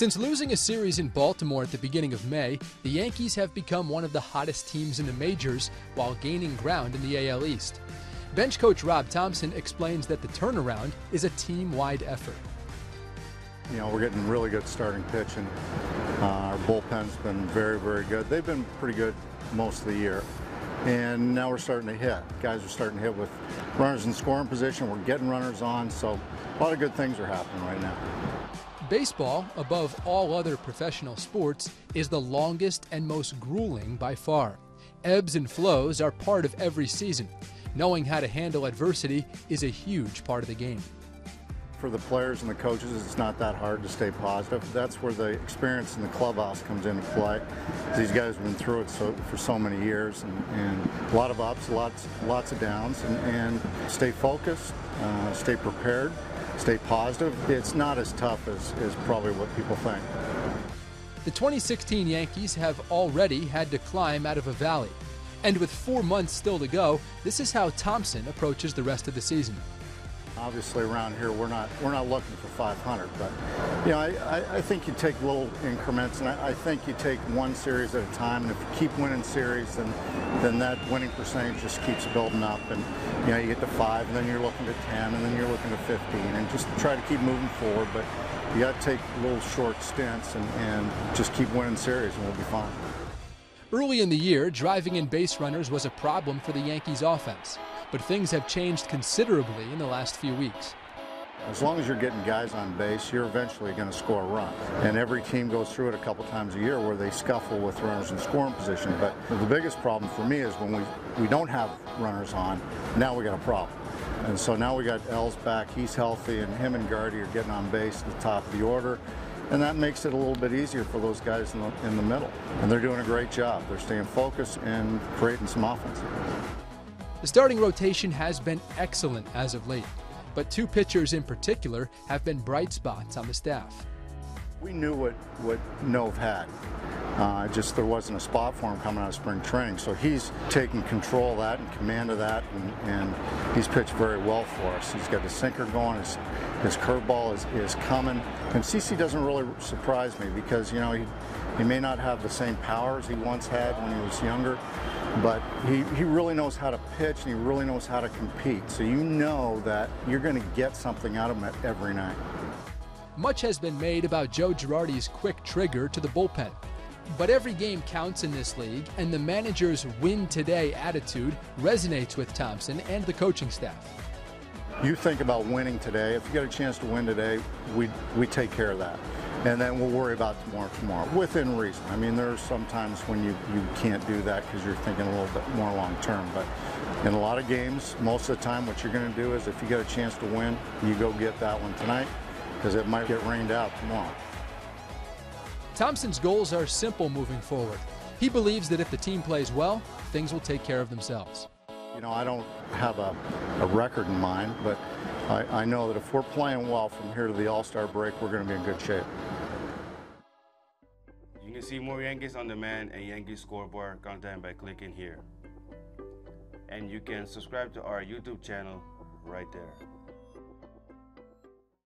Since losing a series in Baltimore at the beginning of May, the Yankees have become one of the hottest teams in the majors while gaining ground in the AL East. Bench coach Rob Thomson explains that the turnaround is a team-wide effort. You know, we're getting really good starting pitching. Our bullpen's been very, very good. They've been pretty good most of the year. And now we're starting to hit. Guys are starting to hit with runners in scoring position. We're getting runners on, so a lot of good things are happening right now. Baseball, above all other professional sports, is the longest and most grueling by far. Ebbs and flows are part of every season. Knowing how to handle adversity is a huge part of the game. For the players and the coaches, it's not that hard to stay positive. That's where the experience in the clubhouse comes into play. These guys have been through it for so many years, and a lot of ups, lots of downs, and stay focused, stay prepared, stay positive. It's not as tough as probably what people think. The 2016 Yankees have already had to climb out of a valley. And with 4 months still to go, this is how Thomson approaches the rest of the season. Obviously, around here we're not looking for 500, but you know, I think you take little increments, and I think you take one series at a time. And if you keep winning series, then that winning percentage just keeps building up, and you know, you get to 5, and then you're looking to 10, and then you're looking to 15, and just try to keep moving forward. But you got to take little short stints and just keep winning series, and we'll be fine. Early in the year, driving in base runners was a problem for the Yankees offense, but things have changed considerably in the last few weeks. As long as you're getting guys on base, you're eventually going to score a run. And every team goes through it a couple times a year where they scuffle with runners in scoring position. But the biggest problem for me is when we don't have runners on, now we got a problem. And so now we got Els back, he's healthy, and him and Gardy are getting on base at the top of the order. And that makes it a little bit easier for those guys in the middle. And they're doing a great job. They're staying focused and creating some offense. The starting rotation has been excellent as of late, but two pitchers in particular have been bright spots on the staff. We knew what Nove had. Just there wasn't a spot for him coming out of spring training. So he's taken control of that and command of that, and he's pitched very well for us. He's got the sinker going. His curveball is coming. And CeCe doesn't really surprise me because, you know, he may not have the same powers he once had when he was younger, but he really knows how to pitch, and he really knows how to compete. So you know that you're going to get something out of him every night. Much has been made about Joe Girardi's quick trigger to the bullpen. But every game counts in this league, and the manager's win today attitude resonates with Thomson and the coaching staff. You think about winning today. If you get a chance to win today, we take care of that. And then we'll worry about tomorrow, within reason. I mean, there's sometimes when you can't do that because you're thinking a little bit more long term. But in a lot of games, most of the time, what you're going to do is if you get a chance to win, you go get that one tonight because it might get rained out tomorrow. Thomson's goals are simple moving forward. He believes that if the team plays well, things will take care of themselves. You know, I don't have a record in mind, but I know that if we're playing well from here to the All-Star break, we're going to be in good shape. You can see more Yankees on demand and Yankees scoreboard content by clicking here. And you can subscribe to our YouTube channel right there.